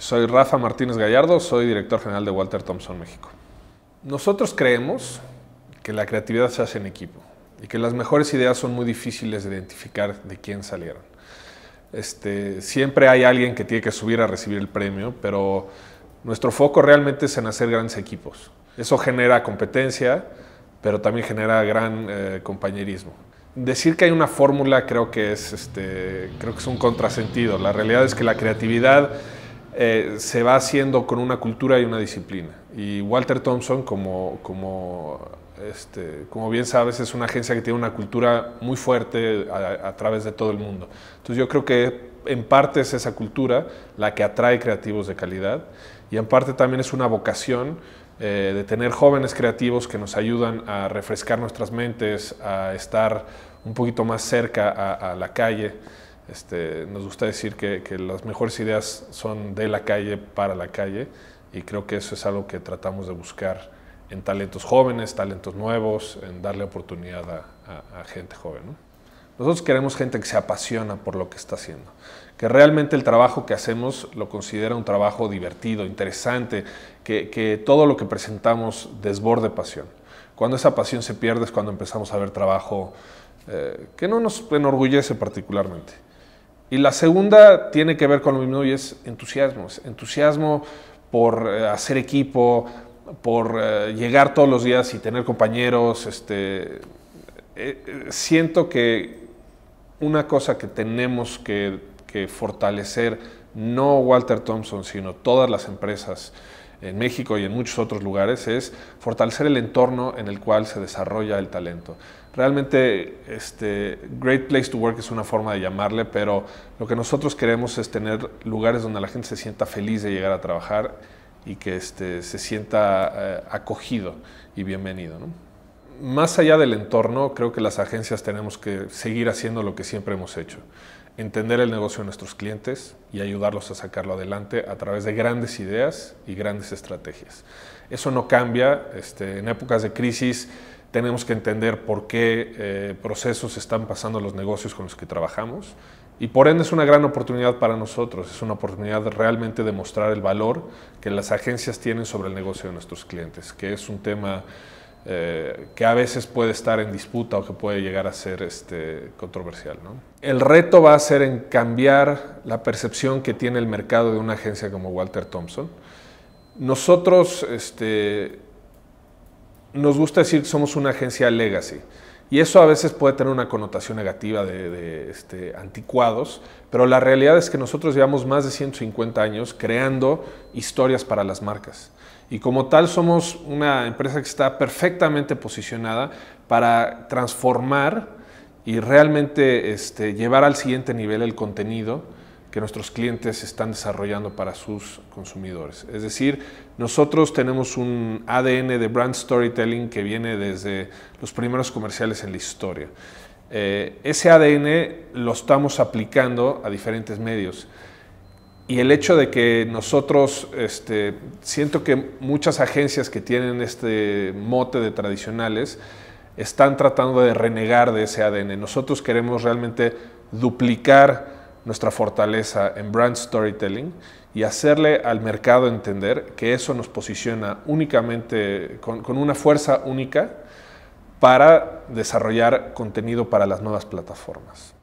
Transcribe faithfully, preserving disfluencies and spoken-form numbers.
Soy Rafa Martínez Gallardo, soy director general de Walter Thompson México. Nosotros creemos que la creatividad se hace en equipo y que las mejores ideas son muy difíciles de identificar de quién salieron. Este, siempre hay alguien que tiene que subir a recibir el premio, pero nuestro foco realmente es en hacer grandes equipos. Eso genera competencia, pero también genera gran eh, compañerismo. Decir que hay una fórmula creo que es, este, creo que es un contrasentido. La realidad es que la creatividad Eh, se va haciendo con una cultura y una disciplina. Y Walter Thompson, como, como, este, como bien sabes, es una agencia que tiene una cultura muy fuerte a, a través de todo el mundo. Entonces yo creo que en parte es esa cultura la que atrae creativos de calidad y en parte también es una vocación eh, de tener jóvenes creativos que nos ayudan a refrescar nuestras mentes, a estar un poquito más cerca a, a la calle. Este, nos gusta decir que, que las mejores ideas son de la calle para la calle y creo que eso es algo que tratamos de buscar en talentos jóvenes, talentos nuevos, en darle oportunidad a, a, a gente joven, ¿no? Nosotros queremos gente que se apasiona por lo que está haciendo, que realmente el trabajo que hacemos lo considera un trabajo divertido, interesante, que, que todo lo que presentamos desborde pasión. Cuando esa pasión se pierde es cuando empezamos a ver trabajo eh, que no nos enorgullece particularmente. Y la segunda tiene que ver con lo mismo y es entusiasmo. Es entusiasmo por eh, hacer equipo, por eh, llegar todos los días y tener compañeros. Este, eh, siento que una cosa que tenemos que, que fortalecer, no Walter Thompson, sino todas las empresas en México y en muchos otros lugares, es fortalecer el entorno en el cual se desarrolla el talento. Realmente, este, Great Place to Work es una forma de llamarle, pero lo que nosotros queremos es tener lugares donde la gente se sienta feliz de llegar a trabajar y que este, se sienta eh, acogido y bienvenido, ¿no? Más allá del entorno, creo que las agencias tenemos que seguir haciendo lo que siempre hemos hecho. Entender el negocio de nuestros clientes y ayudarlos a sacarlo adelante a través de grandes ideas y grandes estrategias. Eso no cambia. Este, en épocas de crisis tenemos que entender por qué eh, procesos están pasando los negocios con los que trabajamos y por ende es una gran oportunidad para nosotros. Es una oportunidad realmente de mostrar el valor que las agencias tienen sobre el negocio de nuestros clientes, que es un tema Eh, que a veces puede estar en disputa o que puede llegar a ser este, controversial, ¿no? El reto va a ser en cambiar la percepción que tiene el mercado de una agencia como Walter Thompson. Nosotros este, nos gusta decir que somos una agencia legacy y eso a veces puede tener una connotación negativa de, de este, anticuados, pero la realidad es que nosotros llevamos más de ciento cincuenta años creando historias para las marcas. Y como tal somos una empresa que está perfectamente posicionada para transformar y realmente este, llevar al siguiente nivel el contenido que nuestros clientes están desarrollando para sus consumidores. Es decir, nosotros tenemos un A D N de brand storytelling que viene desde los primeros comerciales en la historia. Eh, ese A D N lo estamos aplicando a diferentes medios. Y el hecho de que nosotros, este, siento que muchas agencias que tienen este mote de tradicionales están tratando de renegar de ese A D N. Nosotros queremos realmente duplicar nuestra fortaleza en brand storytelling y hacerle al mercado entender que eso nos posiciona únicamente con, con una fuerza única para desarrollar contenido para las nuevas plataformas.